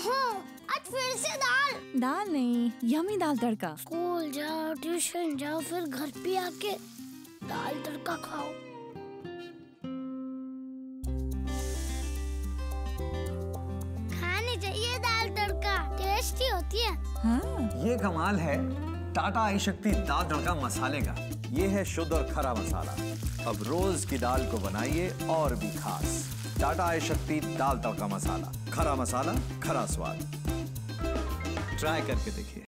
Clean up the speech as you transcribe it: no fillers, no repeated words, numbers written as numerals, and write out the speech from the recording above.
आज फिर से दाल नहीं, यमी दाल तड़का। स्कूल जाओ, ट्यूशन जाओ, फिर घर पे आके दाल तड़का खाओ। खाने चाहिए दाल तड़का, टेस्टी होती है। हाँ। ये कमाल है टाटा आयुशक्ति दाल तड़का मसाले का। ये है शुद्ध और खरा मसाला। अब रोज की दाल को बनाइए और भी खास। टाटा आयुशक्ति दाल तड़का मसाला, खरा मसाला खरा स्वाद। ट्राई करके देखिए।